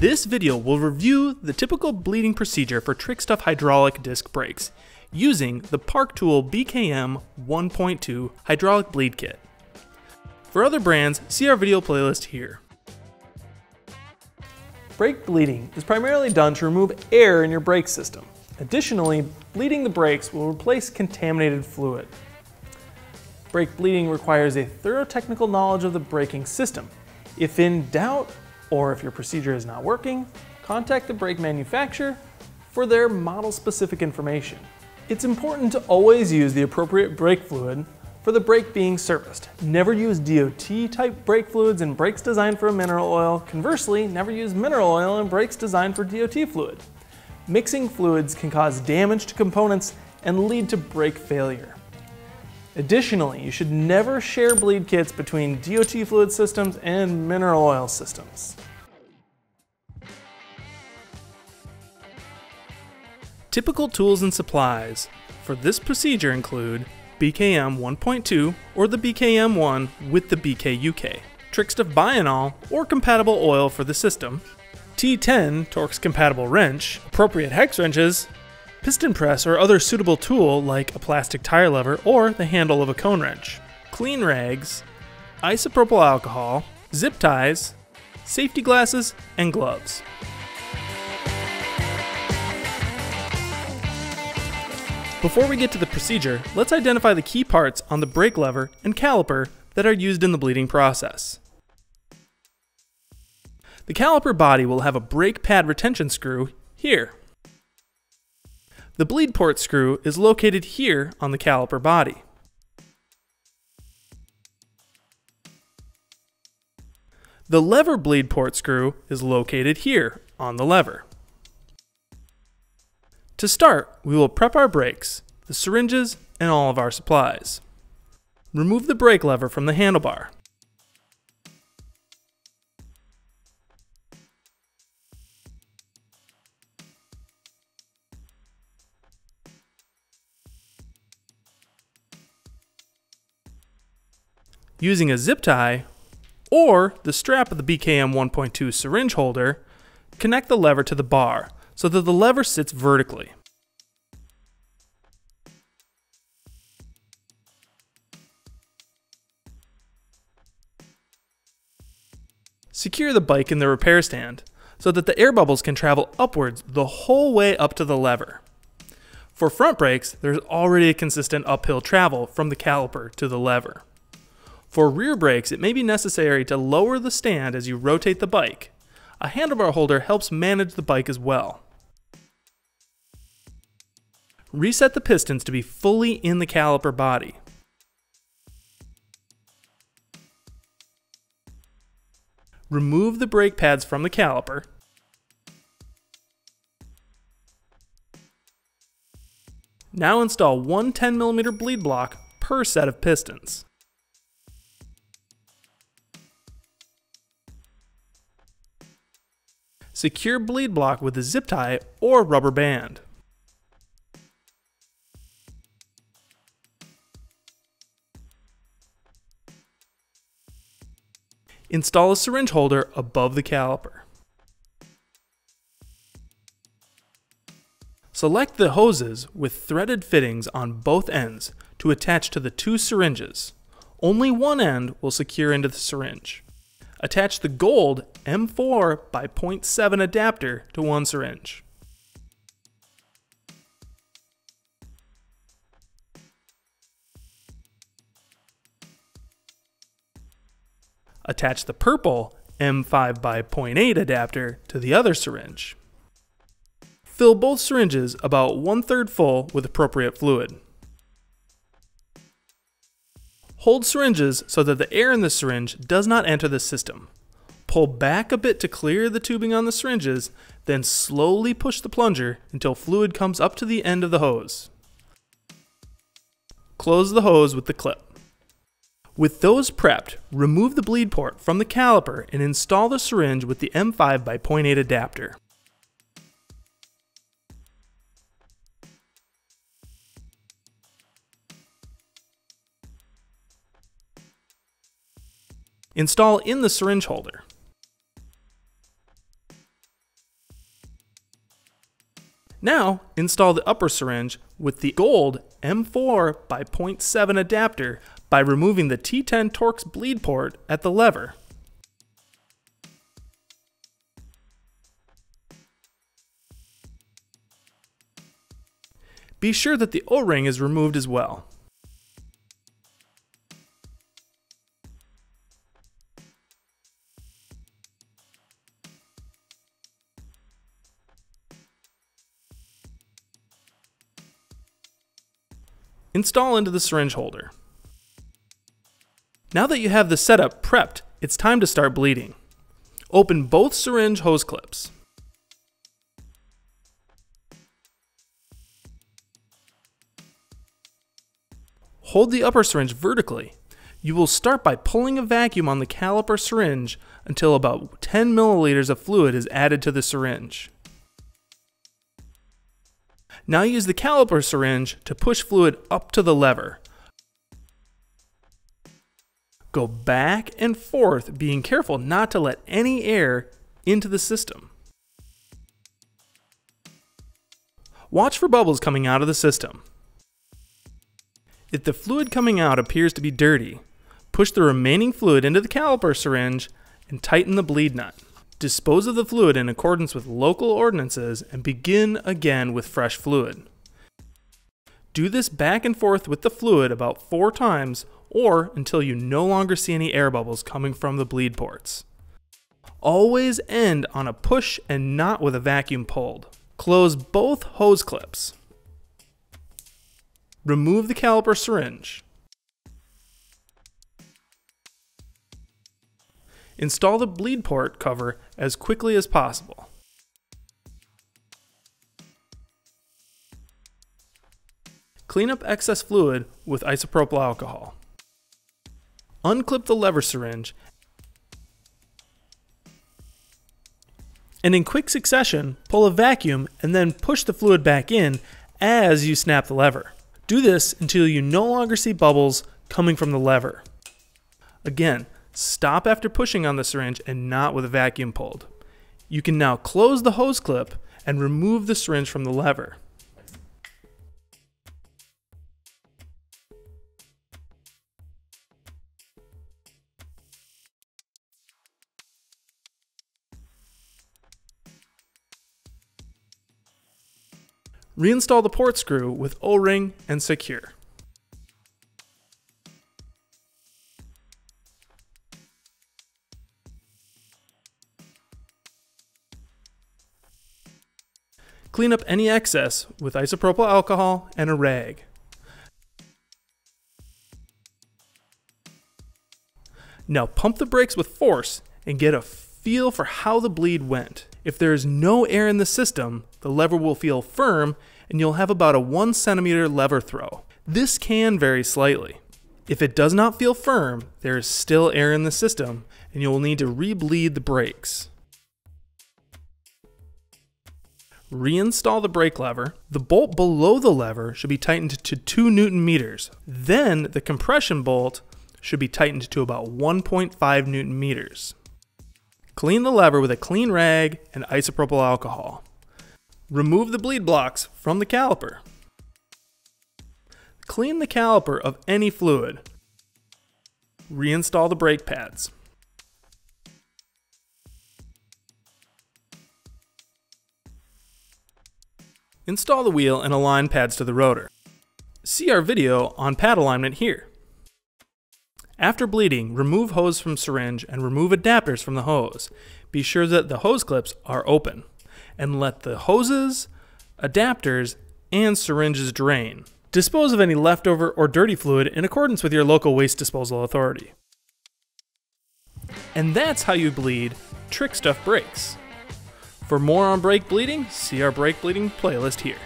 This video will review the typical bleeding procedure for Trickstuff hydraulic disc brakes using the Park Tool BKM 1.2 hydraulic bleed kit. For other brands, see our video playlist here. Brake bleeding is primarily done to remove air in your brake system. Additionally, bleeding the brakes will replace contaminated fluid. Brake bleeding requires a thorough technical knowledge of the braking system. If in doubt, or if your procedure is not working, contact the brake manufacturer for their model-specific information. It's important to always use the appropriate brake fluid for the brake being serviced. Never use DOT-type brake fluids in brakes designed for mineral oil. Conversely, never use mineral oil in brakes designed for DOT fluid. Mixing fluids can cause damage to components and lead to brake failure. Additionally, you should never share bleed kits between DOT fluid systems and mineral oil systems. Typical tools and supplies for this procedure include BKM 1.2 or the BKM1 with the BKUK, Trickstuff Bionol or compatible oil for the system, T10 Torx compatible wrench, appropriate hex wrenches, piston press or other suitable tool like a plastic tire lever or the handle of a cone wrench, clean rags, isopropyl alcohol, zip ties, safety glasses, and gloves. Before we get to the procedure, let's identify the key parts on the brake lever and caliper that are used in the bleeding process. The caliper body will have a brake pad retention screw here. The bleed port screw is located here on the caliper body. The lever bleed port screw is located here on the lever. To start, we will prep our brakes, the syringes, and all of our supplies. Remove the brake lever from the handlebar. Using a zip tie or the strap of the BKM 1.2 syringe holder, connect the lever to the bar so that the lever sits vertically. Secure the bike in the repair stand so that the air bubbles can travel upwards the whole way up to the lever. For front brakes, there's already a consistent uphill travel from the caliper to the lever. For rear brakes, it may be necessary to lower the stand as you rotate the bike. A handlebar holder helps manage the bike as well. Reset the pistons to be fully in the caliper body. Remove the brake pads from the caliper. Now install one 10mm bleed block per set of pistons. Secure bleed block with a zip tie or rubber band. Install a syringe holder above the caliper. Select the hoses with threaded fittings on both ends to attach to the two syringes. Only one end will secure into the syringe. Attach the gold M4 by 0.7 adapter to one syringe. Attach the purple M5 by 0.8 adapter to the other syringe. Fill both syringes about 1/3 full with appropriate fluid. Hold syringes so that the air in the syringe does not enter the system. Pull back a bit to clear the tubing on the syringes, then slowly push the plunger until fluid comes up to the end of the hose. Close the hose with the clip. With those prepped, remove the bleed port from the caliper and install the syringe with the M5 by 0.8 adapter. Install in the syringe holder. Now, install the upper syringe with the gold M4 by 0.7 adapter by removing the T10 Torx bleed port at the lever. Be sure that the O-ring is removed as well. Install into the syringe holder. Now that you have the setup prepped, it's time to start bleeding. Open both syringe hose clips. Hold the upper syringe vertically. You will start by pulling a vacuum on the caliper syringe until about 10 milliliters of fluid is added to the syringe. Now use the caliper syringe to push fluid up to the lever. Go back and forth, being careful not to let any air into the system. Watch for bubbles coming out of the system. If the fluid coming out appears to be dirty, push the remaining fluid into the caliper syringe and tighten the bleed nut. Dispose of the fluid in accordance with local ordinances and begin again with fresh fluid. Do this back and forth with the fluid about 4 times or until you no longer see any air bubbles coming from the bleed ports. Always end on a push and not with a vacuum pulled. Close both hose clips. Remove the caliper syringe. Install the bleed port cover as quickly as possible. Clean up excess fluid with isopropyl alcohol. Unclip the lever syringe, and in quick succession, pull a vacuum and then push the fluid back in as you snap the lever. Do this until you no longer see bubbles coming from the lever. Again, stop after pushing on the syringe and not with a vacuum pulled. You can now close the hose clip and remove the syringe from the lever. Reinstall the port screw with O-ring and secure. Clean up any excess with isopropyl alcohol and a rag. Now pump the brakes with force and get a feel for how the bleed went. If there is no air in the system, the lever will feel firm and you'll have about a 1 centimeter lever throw. This can vary slightly. If it does not feel firm, there is still air in the system and you will need to re-bleed the brakes. Reinstall the brake lever. The bolt below the lever should be tightened to 2 Newton meters. Then the compression bolt should be tightened to about 1.5 Newton meters. Clean the lever with a clean rag and isopropyl alcohol. Remove the bleed blocks from the caliper. Clean the caliper of any fluid. Reinstall the brake pads. Install the wheel and align pads to the rotor. See our video on pad alignment here. After bleeding, remove hose from syringe and remove adapters from the hose. Be sure that the hose clips are open and let the hoses, adapters, and syringes drain. Dispose of any leftover or dirty fluid in accordance with your local waste disposal authority. And that's how you bleed Trick Stuff brakes. For more on brake bleeding, see our brake bleeding playlist here.